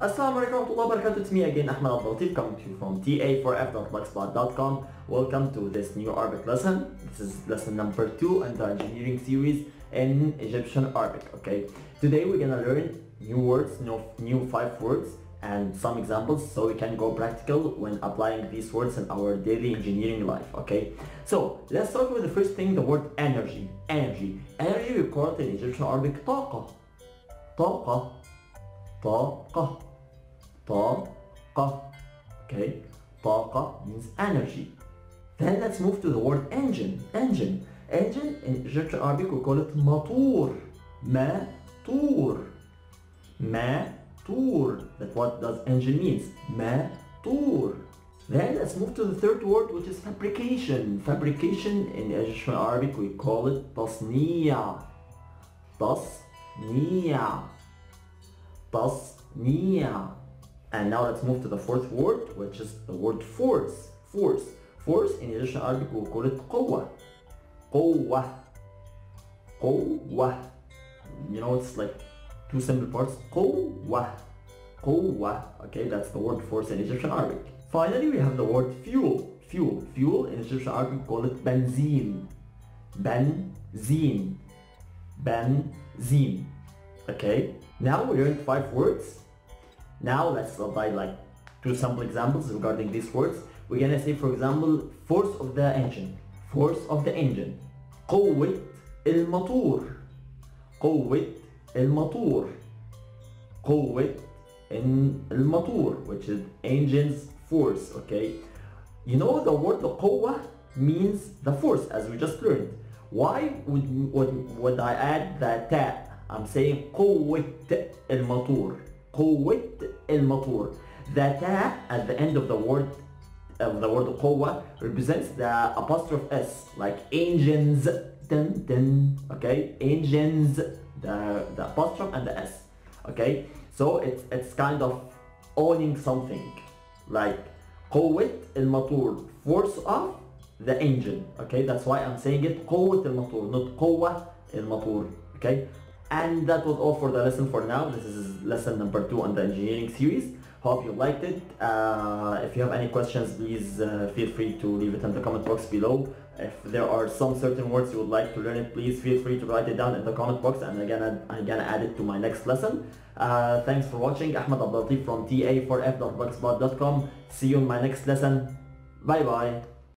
Assalamu alaikum wa rahmatullahi wa barakatuh. It's me again, Ahmed Abdelatif, coming to you from ta4f.blogspot.com. Welcome to this new Arabic lesson. This is lesson number 2 in the engineering series in Egyptian Arabic. Okay, today we're gonna learn new words, new 5 words, and some examples so we can go practical when applying these words in our daily engineering life. Okay, so let's start with the first thing, the word energy. Energy we call it in Egyptian Arabic طاقة. طاقة. Okay, طاقة means energy. Then let's move to the word engine. Engine in Egyptian Arabic we call it Matur. Matur. That's what does engine means. Matur. Then let's move to the third word, which is fabrication. Fabrication in Egyptian Arabic we call it Tasniya. And now let's move to the fourth word, which is the word force. Force in Egyptian Arabic we call it Quwwa. You know, it's like two simple parts. Quwwa. Okay, that's the word force in Egyptian Arabic. Finally, we have the word fuel. Fuel in Egyptian Arabic we call it Benzene. Okay, now we learned 5 words. Now let's apply like 2 sample examples regarding these words. We're gonna say, for example, force of the engine. قوة الموتور, which is engine's force. Okay, you know the word قوة means the force, as we just learned. Why would I add the ta? I'm saying قوة الموتور. The ta at the end of the word قوة represents the apostrophe s, like engines. Okay, engines, the apostrophe and the s. Okay, so it's kind of owning something, like قوة الموتور, force of the engine. Okay, that's why I'm saying it قوة الموتور, not قوة الموتور. Okay. And that was all for the lesson for now. This is lesson number 2 on the engineering series. Hope you liked it. If you have any questions, please feel free to leave it in the comment box below. If there are some certain words you would like to learn it, please feel free to write it down in the comment box, and again, I'm gonna add it to my next lesson. Thanks for watching. Ahmed Abdelatif from ta4f.boxbot.com. See you in my next lesson. Bye bye.